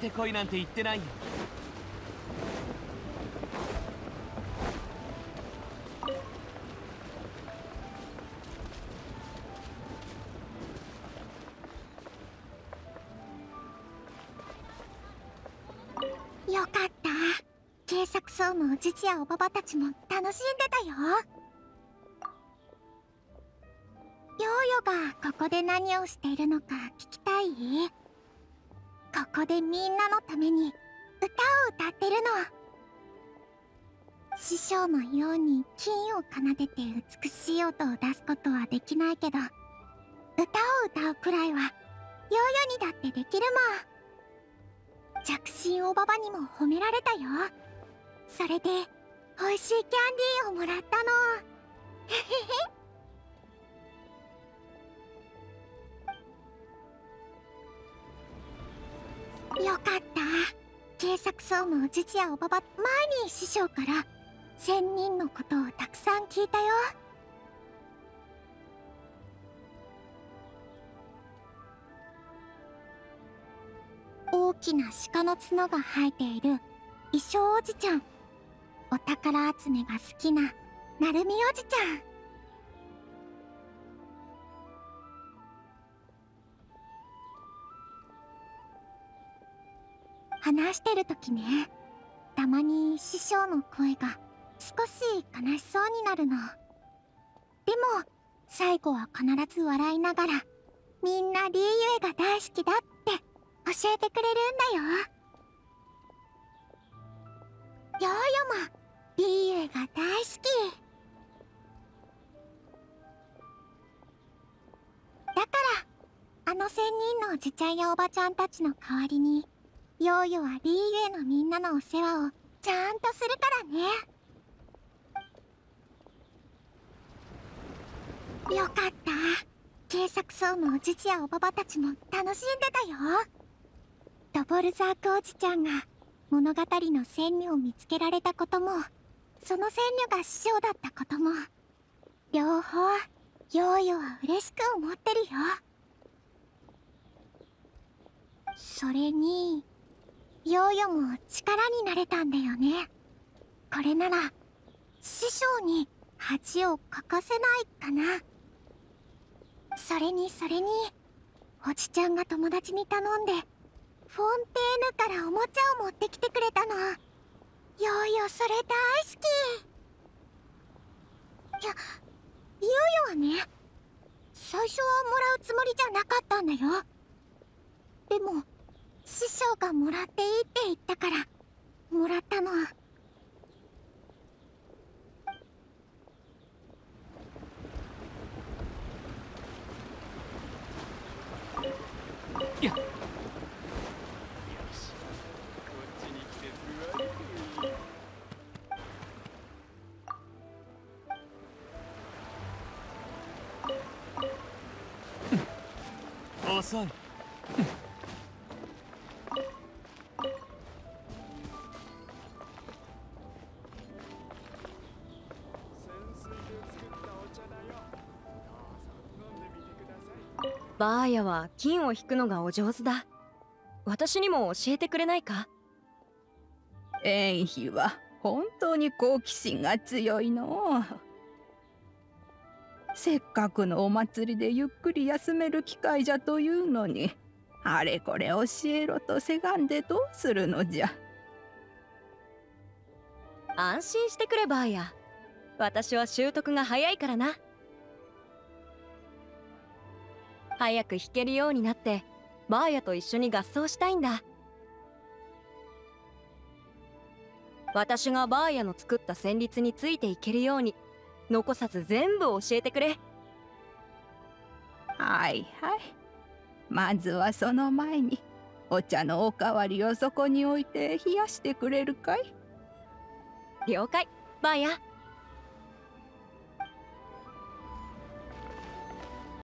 てこいなんて言ってないよ。よかった。警察総務もジジやおばばたちも楽しんでたよ。ヨーヨがここで何をしているのか聞きたい？ここでみんなのために歌を歌ってるの。師匠のように金を奏でて美しい音を出すことはできないけど、歌を歌うくらいはヨーヨにだってできるもん。弱心おばばにも褒められたよ。それで美味しいキャンディーをもらったの。よかった。警察総務おじちやおばば、前に師匠から仙人のことをたくさん聞いたよ。大きな鹿の角が生えている衣装おじちゃん、お宝集めが好きななるみおじちゃん、話してる時ね、たまに師匠の声が少し悲しそうになるの。でも最後は必ず笑いながら、みんなリーユエが大好きだって教えてくれるんだよ。ヨーヨもリーユエが大好きだから、あの仙人のおじちゃんやおばちゃんたちの代わりにヨーヨはリーユエのみんなのお世話をちゃんとするからね。よかった。警察総務おじちやおばばたちも楽しんでたよ。ドボルザークおじちゃんが物語の仙女を見つけられたことも、その仙女が師匠だったことも、両方ヨーヨは嬉しく思ってるよ。それにヨーヨも力になれたんだよね。これなら師匠に恥をかかせないかな。それにおじちゃんが友達に頼んでフォンテーヌからおもちゃを持ってきてくれたの。ヨーヨそれ大好き。いや、ヨーヨはね、最初はもらうつもりじゃなかったんだよ。でも師匠がもらっていいって言ったからもらったの。よっ遅い。バーヤは金を引くのがお上手だ。私にも教えてくれないか？エンヒは本当に好奇心が強いの。せっかくのお祭りでゆっくり休める機会じゃというのに、あれこれ教えろとせがんでどうするのじゃ。安心してくればや、私は習得が早いからな。早く弾けるようになってバーヤと一緒に合奏したいんだ。私がバーヤの作った旋律についていけるように、残さず全部教えてくれ。はいはい。まずはその前にお茶のおかわりをそこに置いて冷やしてくれるかい？了解バーヤ。